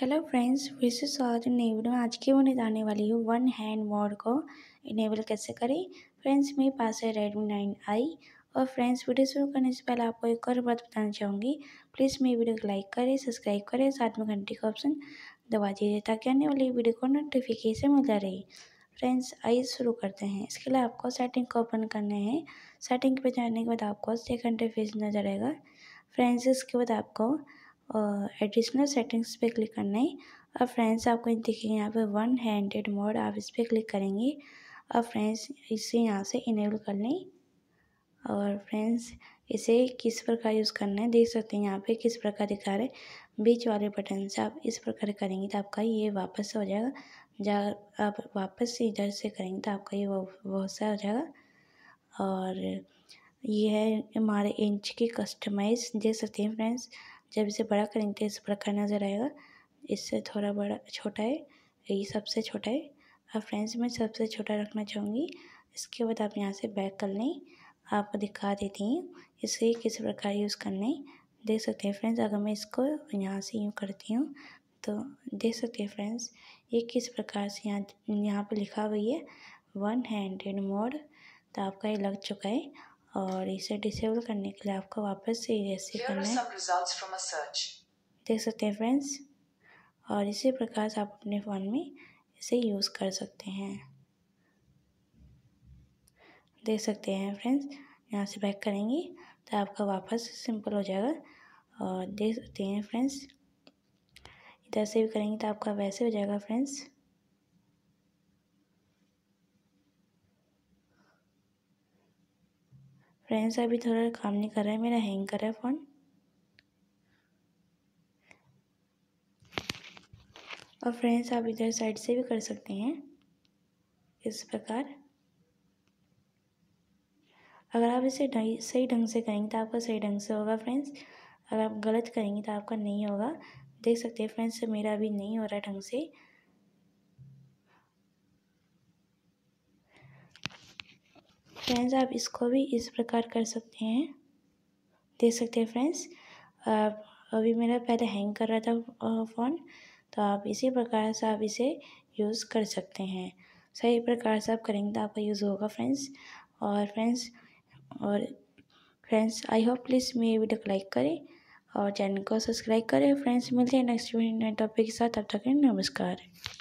Hello friends, फिर से स्वागत है नई वीडियो में। आज की मैं बताने वाली हूँ वन हैंड मोड को इनेबल कैसे करें। फ्रेंड्स, मेरे पास है रेडमी 9i। और फ्रेंड्स, वीडियो शुरू करने से पहले आपको एक और बात बताना चाहूँगी। प्लीज़ मेरी वीडियो को लाइक करें, सब्सक्राइब करें, साथ में घंटी का ऑप्शन दबा दीजिए ताकि आने वाली वीडियो को नोटिफिकेशन मिलता रहे। फ्रेंड्स, आइए शुरू करते हैं। इसके लिए आपको सेटिंग को ओपन करना है। सेटिंग पर जाने के बाद आपको एक इंटरफेस नजर आएगा। फ्रेंड्स, इसके बाद आपको एडिशनल सेटिंग्स पे क्लिक करना है। और फ्रेंड्स, आपको देखिए यहाँ पे वन हैंडेड मोड, आप इस पर क्लिक करेंगे। और फ्रेंड्स, इसे यहाँ से इनेबल कर लें। और फ्रेंड्स, इसे किस प्रकार यूज़ करना है देख सकते हैं, यहाँ पे किस प्रकार दिखा रहे बीच वाले बटन से आप इस प्रकार करेंगे तो आपका ये वापस हो जाएगा। जहाँ आप वापस इधर से करेंगे तो आपका ये वो सा हो जाएगा। और ये है हमारे इंच की कस्टमाइज, देख सकते हैं फ्रेंड्स। जब इसे बड़ा करेंगे तो इस प्रकार नज़र आएगा। इससे थोड़ा बड़ा छोटा है, ये सबसे छोटा है। और फ्रेंड्स, मैं सबसे छोटा रखना चाहूँगी। इसके बाद आप यहाँ से बैक कर लें। आपको दिखा देती हूँ इसे किस प्रकार यूज़ करना है, देख सकते हैं फ्रेंड्स। अगर मैं इसको यहाँ से यूँ करती हूँ तो देख सकते हैं फ्रेंड्स, ये किस प्रकार से यहाँ पर लिखा हुई है वन हैंडेड मोड। तो आपका ये लग चुका है। और इसे डिसेबल करने के लिए आपको वापस से ऐसे करना है, देख सकते हैं फ्रेंड्स। और इसी प्रकार से आप अपने फ़ोन में इसे यूज़ कर सकते हैं, देख सकते हैं फ्रेंड्स। यहाँ से बैक करेंगे तो आपका वापस सिंपल हो जाएगा। और देख सकते हैं फ्रेंड्स, इधर से भी करेंगे तो आपका वैसे हो जाएगा फ्रेंड्स। फ्रेंड्स, अभी थोड़ा काम नहीं कर रहा है, मेरा हैंग कर रहा है फ़ोन। और फ्रेंड्स, आप इधर साइड से भी कर सकते हैं इस प्रकार। अगर आप इसे सही ढंग से करेंगे तो आपका सही ढंग से होगा फ्रेंड्स। अगर आप गलत करेंगे तो आपका नहीं होगा, देख सकते हैं फ्रेंड्स। मेरा अभी नहीं हो रहा है ढंग से। फ्रेंड्स, आप इसको भी इस प्रकार कर सकते हैं, देख सकते हैं फ्रेंड्स। अभी मेरा पहले हैंग कर रहा था फ़ोन, तो आप इसी प्रकार से आप इसे यूज़ कर सकते हैं। सही प्रकार से आप करेंगे तो आपका यूज़ होगा फ्रेंड्स। और फ्रेंड्स, आई होप प्लीज़ मेरी वीडियो को लाइक करें और चैनल को सब्सक्राइब करें। फ्रेंड्स, मिलते हैं नेक्स्ट वीडियो नए टॉपिक के साथ। तब तक नमस्कार।